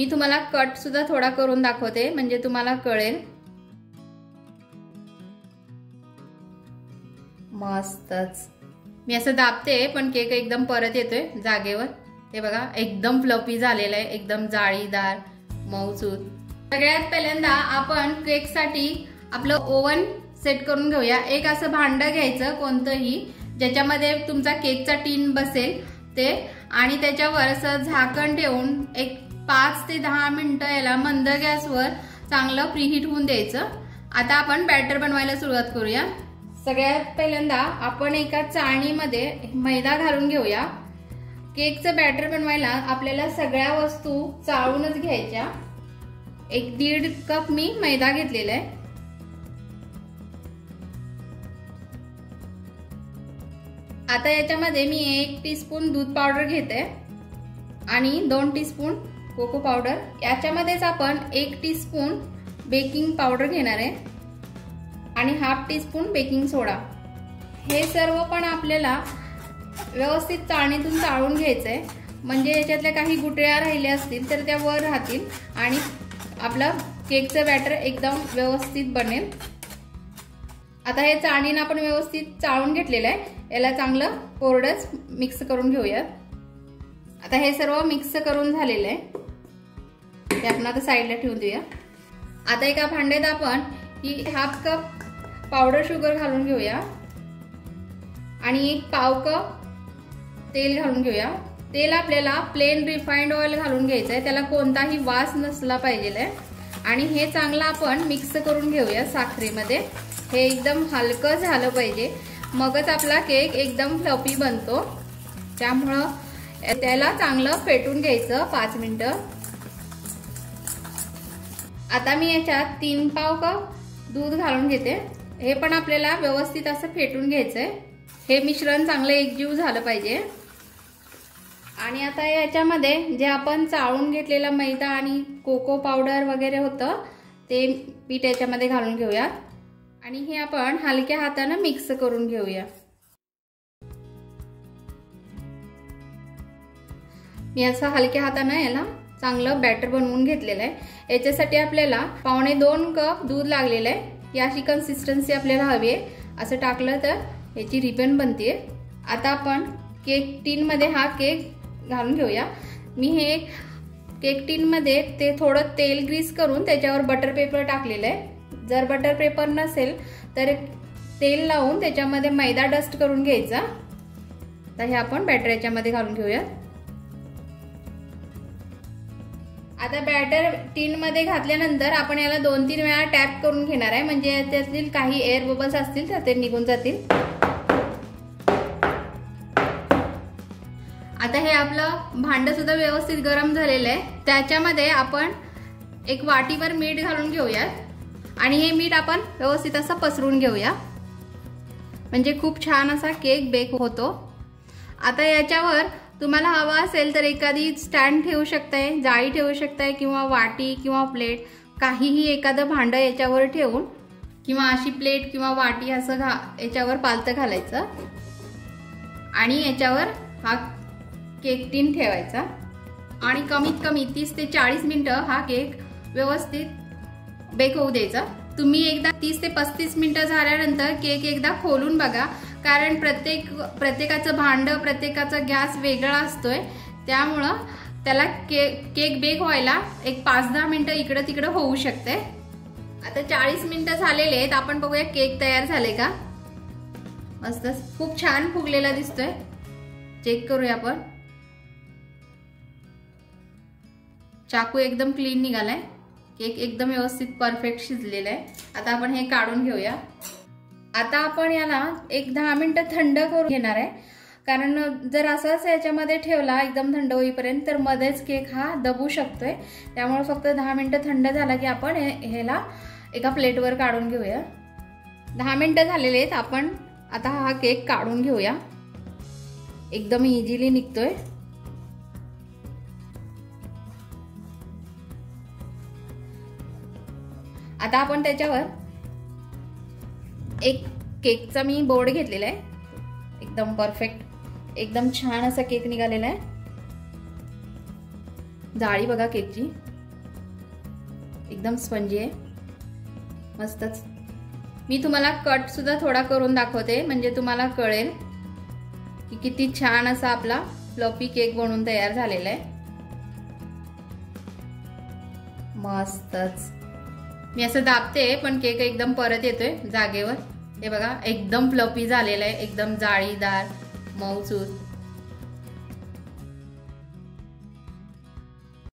मी तुम्हाला कट सुद्धा थोडा करून दाखवते म्हणजे तुम्हाला कळेल. मस्तच. मी असं दाबते पण केक एकदम परत येतोय जागेवर. ते बघा एकदम फ्लफी झालेला आहे, एकदम जाळीदार मऊसूद. सगळ्यात पहिल्यांदा आपण केक साठी आपलं ओव्हन सेट करून घेऊया. एक असं भांड घ्यायचं कोणतंही ज्याच्यामध्ये तुमचा केकचा टीन बसेल ते, आणि त्याच्यावर असं झाकण ठेवून एक 5 ते 10 मिनिटं याला मंद गॅसवर चांगलं प्रीहीट होऊन द्यायचं. आता आपण बॅटर बनवायला सुरुवात करूया. सगळ्यात पहिल्यांदा आपण एका चाळणीमध्ये मैदा घालून घेऊया. केकचं बॅटर बनवायला आपल्याला सगळ्या वस्तू चाळूनच घ्यायच्या. 1.5 कप मी मैदा घेतलेला आहे. आता याच्यामध्ये मी 1 टीस्पून दूध पावडर घेते आणि 2 टीस्पून कोको पावडर. याच्यामध्येच आपण 1 टीस्पून बेकिंग पावडर घेणार आहे आणि 1/2 टीस्पून बेकिंग सोडा. हे सर्व पण आपल्याला व्यवस्थित चाळणीतून चाळून घ्यायचंय म्हणजे याच्यातल्या काही गुठळ्या राहिल्या असतील तर त्या वर राहतील आणि आपला केकचं बॅटर एकदम व्यवस्थित बनेल. आता हे चाळणीनं आपण व्यवस्थित चाळून घेतलेलं आहे, याला चांगलं कोरडंच मिक्स करून घेऊया. आता हे सर्व मिक्स करून झालेलं आहे, ते आपण आता साईडला ठेवून देऊया. आता एका भांड्यात आपण ही 1/2 कप पावडर शुगर घालून घेऊया आणि 1 पाव कप तेल घालून घेऊया. तेल आपल्याला प्लेन रिफाईंड ऑइल घालून घ्यायचं आहे, त्याला कोणताही वास नसला पाहिजे. आणि हे चांगलं आपण मिक्स करून घेऊया साखरेमध्ये. हे एकदम हलकं झालं पाहिजे मगच आपला केक एकदम फ्लफी बनतो, त्यामुळं त्याला चांगलं फेटून घ्यायचं 5 मिनिटं. आता मी याच्यात 3 पाव कप दूध घालून घेते. हे पण आपल्याला व्यवस्थित असं फेटून घ्यायचं आहे. हे मिश्रण चांगलं एकजीव झालं पाहिजे. आणि आता याच्यामध्ये जे आपण चाळून घेतलेला मैदा आणि कोको पावडर वगैरे होतं ते पीठ याच्यामध्ये घालून घेऊयात आणि हे आपण हलक्या हातानं मिक्स करून घेऊया. मी असं हलक्या हातानं याला चांगलं बॅटर बनवून घेतलेलं आहे. याच्यासाठी आपल्याला 2.25 कप दूध लागलेलं आहे. याची कन्सिस्टन्सी आपल्याला हवी आहे, असं टाकलं तर याची रिबन बनते. आता आपण केक टीनमध्ये हा केक घालून घेऊया. मी हे केक टीनमध्ये ते थोडं तेल ग्रीस करून त्याच्यावर बटर पेपर टाकलेलं आहे. जर बटर पेपर नसेल तर तेल लावून त्याच्यामध्ये मैदा डस्ट करून घ्यायचा. तर हे आपण बॅटर याच्यामध्ये घालून घेऊया. आता बॅटर टीनमध्ये घातल्यानंतर आपण याला 2-3 वेळा टॅप करून घेणार आहे म्हणजे त्यातील काही एअर बबल्स असतील तर ते निघून जातील. आता हे आपलं भांडं सुद्धा व्यवस्थित गरम झालेलं आहे. त्याच्यामध्ये आपण 1 वाटीभर मीठ घालून घेऊयात आणि हे मीठ आपण व्यवस्थित असं पसरून घेऊया म्हणजे खूप छान असा केक बेक होतो. आता याच्यावर तुम्हाला हवा असेल तर एखादी स्टँड ठेवू शकताय, जाळी ठेवू शकताय किंवा वाटी किंवा प्लेट, काहीही एखादं भांडं याच्यावर ठेवून किंवा अशी प्लेट किंवा वाटी असं याच्यावर पालतं घालायचं आणि याच्यावर हा केक टीन ठेवायचा आणि कमीत कमी 30 ते 40 मिनटं हा केक व्यवस्थित बेक होऊ द्यायचा. तुम्ही एकदा 30 ते 35 मिनटं झाल्यानंतर केक एकदा खोलून बघा, कारण प्रत्येकाचं भांडं प्रत्येकाचा गॅस वेगळा असतोय, त्यामुळं त्याला केक बेक व्हायला एक 5-10 मिनटं इकडं तिकडं होऊ शकते. आता 40 मिनटं झालेले आहेत, आपण बघूया केक तयार झाले का. मस्त खूप छान फुगलेला दिसतोय, चेक करूया आपण. चाकू एकदम क्लीन निघालाय, केक एकदम व्यवस्थित परफेक्ट शिजलेला आहे. आता आपण हे काढून घेऊया. आता आपण याला एक 10 मिनिटं थंड करून घेणार आहे, कारण जर असाच याच्यामध्ये ठेवला एकदम थंड होईपर्यंत तर मध्येच केक हा दबू शकतोय, त्यामुळे फक्त 10 मिनिटं थंड झाला की आपण ह्याला एका प्लेटवर काढून घेऊया. 10 मिनिटं झालेले आहेत, आपण आता हा केक काढून घेऊया. एकदम इझिली निघतोय. आता आपण त्याच्यावर एक केकचा मी बोर्ड घेतलेला आहे. एकदम परफेक्ट एकदम छान असा केक निघालेला आहे. जाळी बघा केकची. एकदम स्पंजी आहे, मस्तच। मी तुम्हाला कट सुद्धा थोडा करून दाखवते म्हणजे तुम्हाला कळेल की किती छान असा आपला फ्लफी केक बनून तयार झालेला आहे, मस्तच। मी असं दाबते पण केक एकदम परत येतोय जागेवर, हे बघा एकदम फ्लफी झालेला आहे, एकदम जाळीदार मऊसूत।